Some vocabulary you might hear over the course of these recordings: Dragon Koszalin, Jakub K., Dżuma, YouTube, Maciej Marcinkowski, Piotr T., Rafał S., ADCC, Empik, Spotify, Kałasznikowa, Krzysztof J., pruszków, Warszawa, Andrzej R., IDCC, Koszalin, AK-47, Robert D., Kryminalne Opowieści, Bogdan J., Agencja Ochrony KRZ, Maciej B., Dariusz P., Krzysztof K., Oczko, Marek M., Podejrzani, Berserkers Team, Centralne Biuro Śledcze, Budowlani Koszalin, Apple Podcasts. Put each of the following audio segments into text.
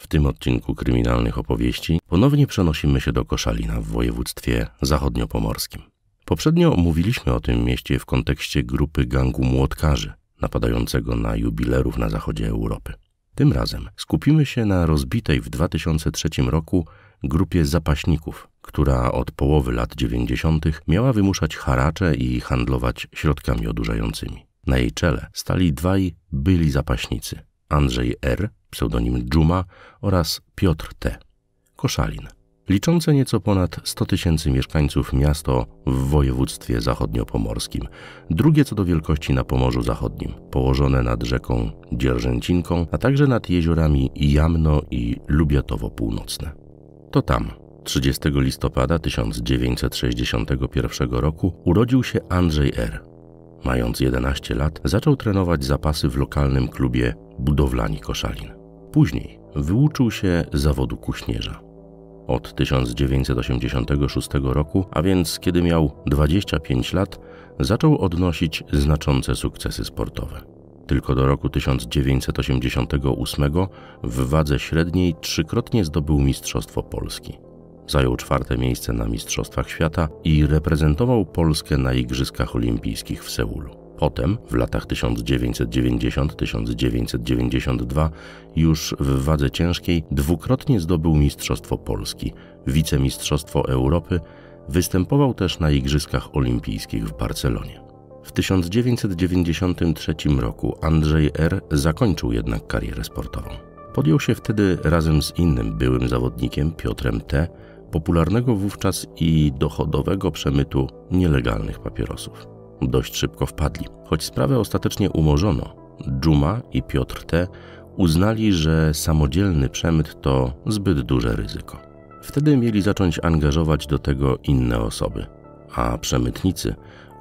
W tym odcinku Kryminalnych Opowieści ponownie przenosimy się do Koszalina w województwie zachodniopomorskim. Poprzednio mówiliśmy o tym mieście w kontekście grupy gangu młotkarzy napadającego na jubilerów na zachodzie Europy. Tym razem skupimy się na rozbitej w 2003 roku grupie zapaśników, która od połowy lat 90. miała wymuszać haracze i handlować środkami odurzającymi. Na jej czele stali dwaj byli zapaśnicy – Andrzej R., pseudonim Dżuma, oraz Piotr T. Koszalin. Liczące nieco ponad 100 tysięcy mieszkańców miasto w województwie zachodniopomorskim, drugie co do wielkości na Pomorzu Zachodnim, położone nad rzeką Dzierżęcinką, a także nad jeziorami Jamno i Lubiatowo Północne. To tam 30 listopada 1961 roku urodził się Andrzej R. Mając 11 lat, zaczął trenować zapasy w lokalnym klubie Budowlani Koszalin. Później wyuczył się zawodu kuśnierza. Od 1986 roku, a więc kiedy miał 25 lat, zaczął odnosić znaczące sukcesy sportowe. Tylko do roku 1988 w wadze średniej trzykrotnie zdobył Mistrzostwo Polski. Zajął czwarte miejsce na Mistrzostwach Świata i reprezentował Polskę na Igrzyskach Olimpijskich w Seulu. Potem, w latach 1990-1992, już w wadze ciężkiej dwukrotnie zdobył Mistrzostwo Polski, wicemistrzostwo Europy, występował też na Igrzyskach Olimpijskich w Barcelonie. W 1993 roku Andrzej R. zakończył jednak karierę sportową. Podjął się wtedy razem z innym byłym zawodnikiem, Piotrem T., popularnego wówczas i dochodowego przemytu nielegalnych papierosów. Dość szybko wpadli. Choć sprawę ostatecznie umorzono, Dżuma i Piotr T. uznali, że samodzielny przemyt to zbyt duże ryzyko. Wtedy mieli zacząć angażować do tego inne osoby, a przemytnicy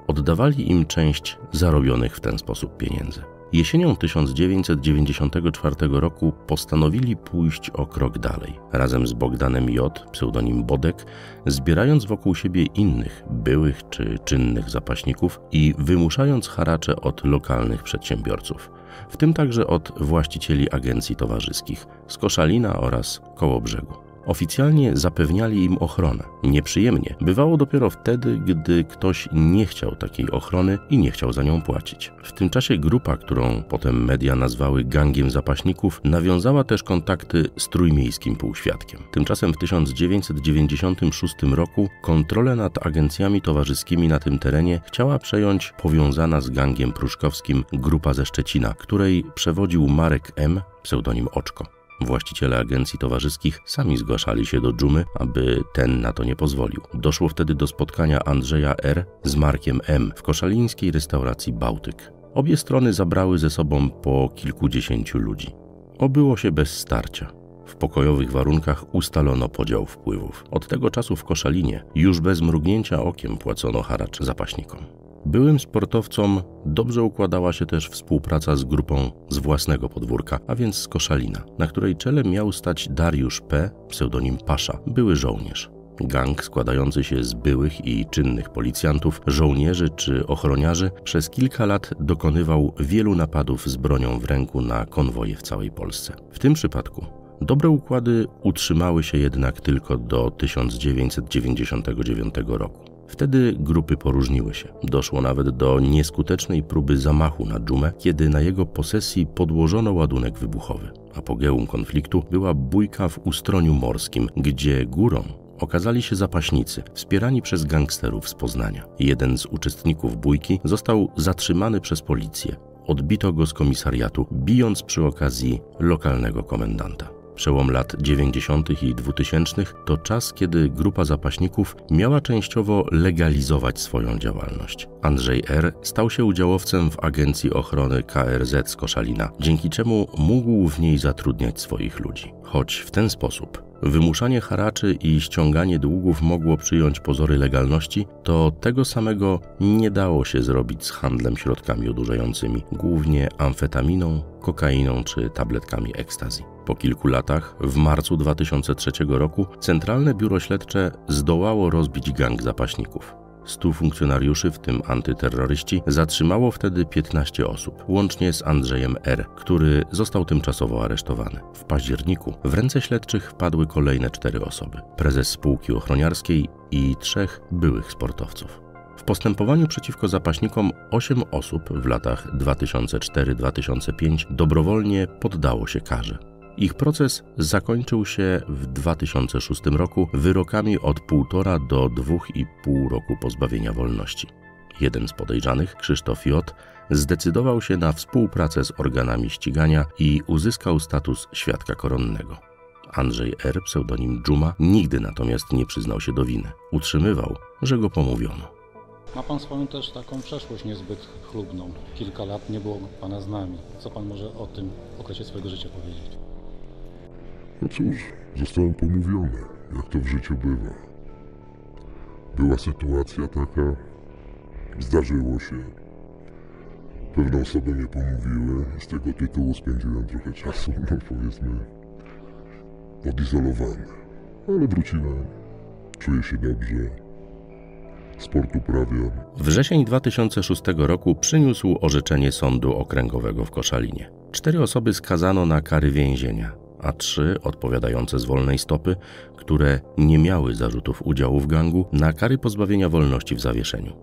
oddawali im część zarobionych w ten sposób pieniędzy. Jesienią 1994 roku postanowili pójść o krok dalej. Razem z Bogdanem J., pseudonim Bodek, zbierając wokół siebie innych, byłych czy czynnych zapaśników i wymuszając haracze od lokalnych przedsiębiorców, w tym także od właścicieli agencji towarzyskich z Koszalina oraz Kołobrzegu. Oficjalnie zapewniali im ochronę. Nieprzyjemnie bywało dopiero wtedy, gdy ktoś nie chciał takiej ochrony i nie chciał za nią płacić. W tym czasie grupa, którą potem media nazwały gangiem zapaśników, nawiązała też kontakty z trójmiejskim półświadkiem. Tymczasem w 1996 roku kontrolę nad agencjami towarzyskimi na tym terenie chciała przejąć powiązana z gangiem pruszkowskim grupa ze Szczecina, której przewodził Marek M., pseudonim Oczko. Właściciele agencji towarzyskich sami zgłaszali się do Dżumy, aby ten na to nie pozwolił. Doszło wtedy do spotkania Andrzeja R. z Markiem M. w koszalińskiej restauracji Bałtyk. Obie strony zabrały ze sobą po kilkudziesięciu ludzi. Obyło się bez starcia. W pokojowych warunkach ustalono podział wpływów. Od tego czasu w Koszalinie już bez mrugnięcia okiem płacono haracz zapaśnikom. Byłym sportowcom dobrze układała się też współpraca z grupą z własnego podwórka, a więc z Koszalina, na której czele miał stać Dariusz P., pseudonim Pasza, były żołnierz. Gang składający się z byłych i czynnych policjantów, żołnierzy czy ochroniarzy przez kilka lat dokonywał wielu napadów z bronią w ręku na konwoje w całej Polsce. W tym przypadku dobre układy utrzymały się jednak tylko do 1999 roku. Wtedy grupy poróżniły się. Doszło nawet do nieskutecznej próby zamachu na Dżumę, kiedy na jego posesji podłożono ładunek wybuchowy. Apogeum konfliktu była bójka w Ustroniu Morskim, gdzie górą okazali się zapaśnicy, wspierani przez gangsterów z Poznania. Jeden z uczestników bójki został zatrzymany przez policję. Odbito go z komisariatu, bijąc przy okazji lokalnego komendanta. Przełom lat 90. i 2000. to czas, kiedy grupa zapaśników miała częściowo legalizować swoją działalność. Andrzej R. stał się udziałowcem w Agencji Ochrony KRZ z Koszalina, dzięki czemu mógł w niej zatrudniać swoich ludzi. Choć w ten sposób wymuszanie haraczy i ściąganie długów mogło przyjąć pozory legalności, to tego samego nie dało się zrobić z handlem środkami odurzającymi, głównie amfetaminą, kokainą czy tabletkami ekstazji. Po kilku latach, w marcu 2003 roku, Centralne Biuro Śledcze zdołało rozbić gang zapaśników. 100 funkcjonariuszy, w tym antyterroryści, zatrzymało wtedy 15 osób, łącznie z Andrzejem R., który został tymczasowo aresztowany. W październiku w ręce śledczych wpadły kolejne 4 osoby: prezes spółki ochroniarskiej i 3 byłych sportowców. W postępowaniu przeciwko zapaśnikom 8 osób w latach 2004-2005 dobrowolnie poddało się karze. Ich proces zakończył się w 2006 roku wyrokami od 1,5 do 2,5 roku pozbawienia wolności. Jeden z podejrzanych, Krzysztof J., zdecydował się na współpracę z organami ścigania i uzyskał status świadka koronnego. Andrzej R., pseudonim Dżuma, nigdy natomiast nie przyznał się do winy. Utrzymywał, że go pomówiono. Ma pan swoją też taką przeszłość niezbyt chlubną. Kilka lat nie było pana z nami. Co pan może o tym okresie swojego życia powiedzieć? No cóż, zostałem pomówiony, jak to w życiu bywa. Była sytuacja taka, zdarzyło się. Pewne osoby mnie pomówiły, z tego tytułu spędziłem trochę czasu, no powiedzmy, odizolowany. Ale wróciłem, czuję się dobrze. Sport uprawiam. Wrzesień 2006 roku przyniósł orzeczenie Sądu Okręgowego w Koszalinie. 4 osoby skazano na kary więzienia, a 3 odpowiadające z wolnej stopy, które nie miały zarzutów udziału w gangu, na kary pozbawienia wolności w zawieszeniu.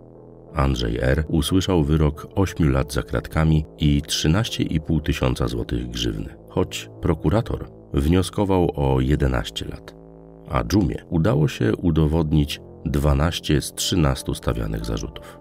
Andrzej R. usłyszał wyrok 8 lat za kratkami i 13,5 tysiąca złotych grzywny, choć prokurator wnioskował o 11 lat. A Dżumie udało się udowodnić 12 z 13 stawianych zarzutów.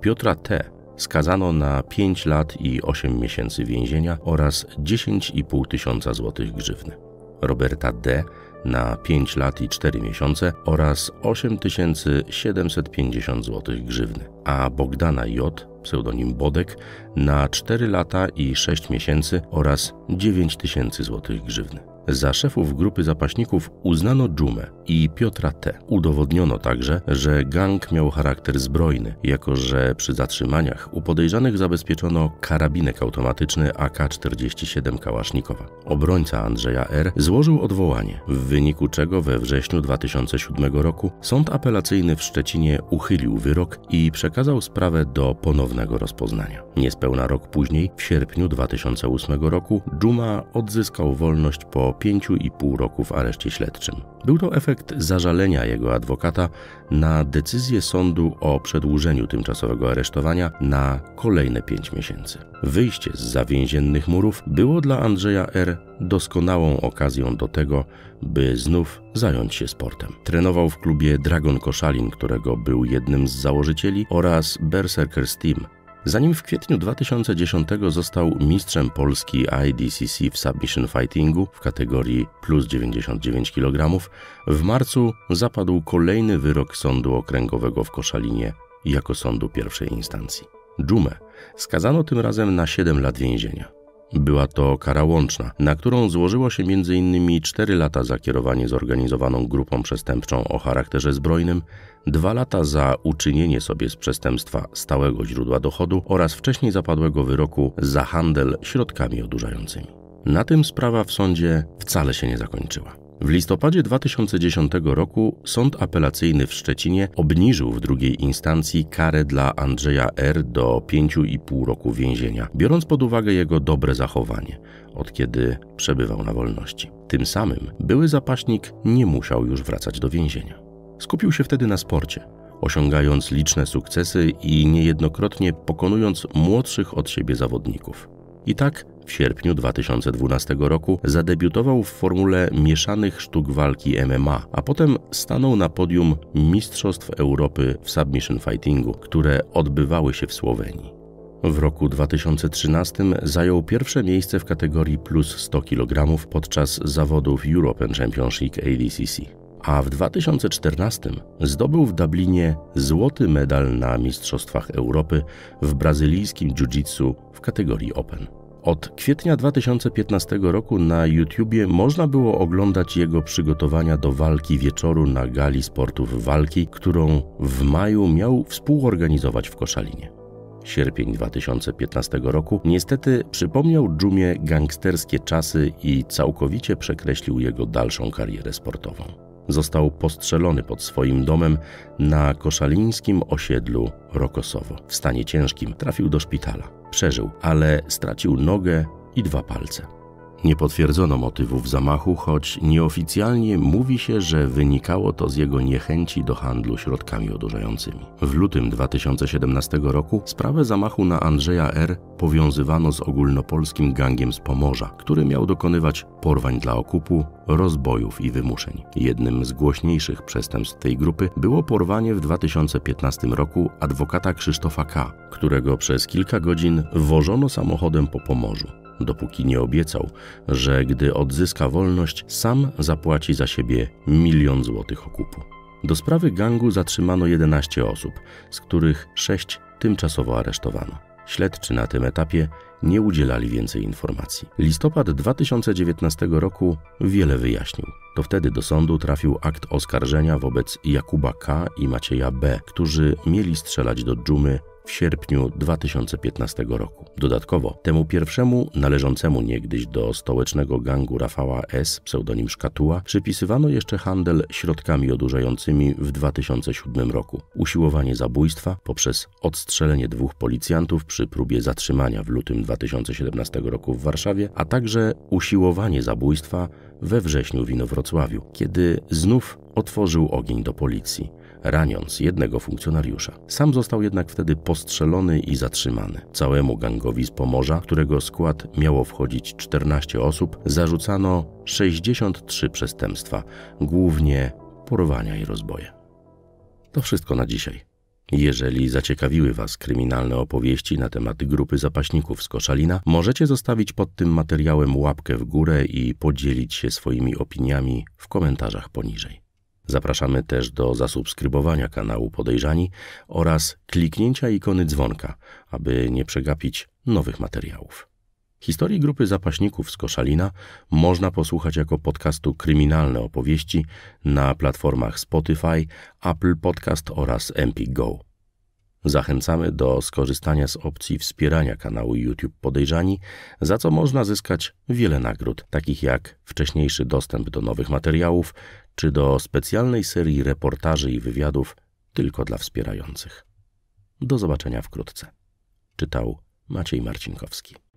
Piotra T. skazano na 5 lat i 8 miesięcy więzienia oraz 10,5 tysiąca złotych grzywny. Roberta D. na 5 lat i 4 miesiące oraz 8750 złotych grzywny, a Bogdana J., pseudonim Bodek, na 4 lata i 6 miesięcy oraz 9000 złotych grzywny. Za szefów grupy zapaśników uznano Dżumę i Piotra T. Udowodniono także, że gang miał charakter zbrojny, jako że przy zatrzymaniach u podejrzanych zabezpieczono karabinek automatyczny AK-47 Kałasznikowa. Obrońca Andrzeja R. złożył odwołanie, w wyniku czego we wrześniu 2007 roku Sąd Apelacyjny w Szczecinie uchylił wyrok i przekazał sprawę do ponownego rozpoznania. Niespełna rok później, w sierpniu 2008 roku, Dżuma odzyskał wolność po 5,5 roku w areszcie śledczym. Był to efekt zażalenia jego adwokata na decyzję sądu o przedłużeniu tymczasowego aresztowania na kolejne 5 miesięcy. Wyjście z więziennych murów było dla Andrzeja R. doskonałą okazją do tego, by znów zająć się sportem. Trenował w klubie Dragon Koszalin, którego był jednym z założycieli, oraz Berserkers Team. Zanim w kwietniu 2010 został mistrzem Polski IDCC w submission fightingu w kategorii plus 99 kg, w marcu zapadł kolejny wyrok Sądu Okręgowego w Koszalinie jako sądu pierwszej instancji. Dżumę skazano tym razem na 7 lat więzienia. Była to kara łączna, na którą złożyło się m.in. 4 lata za kierowanie zorganizowaną grupą przestępczą o charakterze zbrojnym, 2 lata za uczynienie sobie z przestępstwa stałego źródła dochodu oraz wcześniej zapadłego wyroku za handel środkami odurzającymi. Na tym sprawa w sądzie wcale się nie zakończyła. W listopadzie 2010 roku Sąd Apelacyjny w Szczecinie obniżył w drugiej instancji karę dla Andrzeja R. do 5,5 roku więzienia, biorąc pod uwagę jego dobre zachowanie, od kiedy przebywał na wolności. Tym samym były zapaśnik nie musiał już wracać do więzienia. Skupił się wtedy na sporcie, osiągając liczne sukcesy i niejednokrotnie pokonując młodszych od siebie zawodników. I tak w sierpniu 2012 roku zadebiutował w formule mieszanych sztuk walki MMA, a potem stanął na podium Mistrzostw Europy w submission fightingu, które odbywały się w Słowenii. W roku 2013 zajął pierwsze miejsce w kategorii plus 100 kg podczas zawodów European Championship ADCC, a w 2014 zdobył w Dublinie złoty medal na Mistrzostwach Europy w brazylijskim jiu-jitsu w kategorii Open. Od kwietnia 2015 roku na YouTubie można było oglądać jego przygotowania do walki wieczoru na gali sportów walki, którą w maju miał współorganizować w Koszalinie. Sierpień 2015 roku niestety przypomniał Dżumie gangsterskie czasy i całkowicie przekreślił jego dalszą karierę sportową. Został postrzelony pod swoim domem na koszalińskim osiedlu Rokosowo. W stanie ciężkim trafił do szpitala. Przeżył, ale stracił nogę i 2 palce. Nie potwierdzono motywów zamachu, choć nieoficjalnie mówi się, że wynikało to z jego niechęci do handlu środkami odurzającymi. W lutym 2017 roku sprawę zamachu na Andrzeja R. powiązywano z ogólnopolskim gangiem z Pomorza, który miał dokonywać porwań dla okupu, rozbojów i wymuszeń. Jednym z głośniejszych przestępstw tej grupy było porwanie w 2015 roku adwokata Krzysztofa K., którego przez kilka godzin wożono samochodem po Pomorzu, dopóki nie obiecał, że gdy odzyska wolność, sam zapłaci za siebie 1 000 000 złotych okupu. Do sprawy gangu zatrzymano 11 osób, z których 6 tymczasowo aresztowano. Śledczy na tym etapie nie udzielali więcej informacji. Listopad 2019 roku wiele wyjaśnił. To wtedy do sądu trafił akt oskarżenia wobec Jakuba K. i Macieja B., którzy mieli strzelać do Dżumy w sierpniu 2015 roku. Dodatkowo temu pierwszemu, należącemu niegdyś do stołecznego gangu Rafała S., pseudonim Szkatuła, przypisywano jeszcze handel środkami odurzającymi w 2007 roku, usiłowanie zabójstwa poprzez odstrzelenie 2 policjantów przy próbie zatrzymania w lutym 2017 roku w Warszawie, a także usiłowanie zabójstwa we wrześniu w Inowrocławiu, kiedy znów otworzył ogień do policji, raniąc jednego funkcjonariusza. Sam został jednak wtedy postrzelony i zatrzymany. Całemu gangowi z Pomorza, którego skład miało wchodzić 14 osób, zarzucano 63 przestępstwa, głównie porwania i rozboje. To wszystko na dzisiaj. Jeżeli zaciekawiły Was kryminalne opowieści na temat grupy zapaśników z Koszalina, możecie zostawić pod tym materiałem łapkę w górę i podzielić się swoimi opiniami w komentarzach poniżej. Zapraszamy też do zasubskrybowania kanału Podejrzani oraz kliknięcia ikony dzwonka, aby nie przegapić nowych materiałów. Historii grupy zapaśników z Koszalina można posłuchać jako podcastu Kryminalne Opowieści na platformach Spotify, Apple Podcast oraz Empik Go. Zachęcamy do skorzystania z opcji wspierania kanału YouTube Podejrzani, za co można zyskać wiele nagród, takich jak wcześniejszy dostęp do nowych materiałów czy do specjalnej serii reportaży i wywiadów tylko dla wspierających. Do zobaczenia wkrótce. Czytał Maciej Marcinkowski.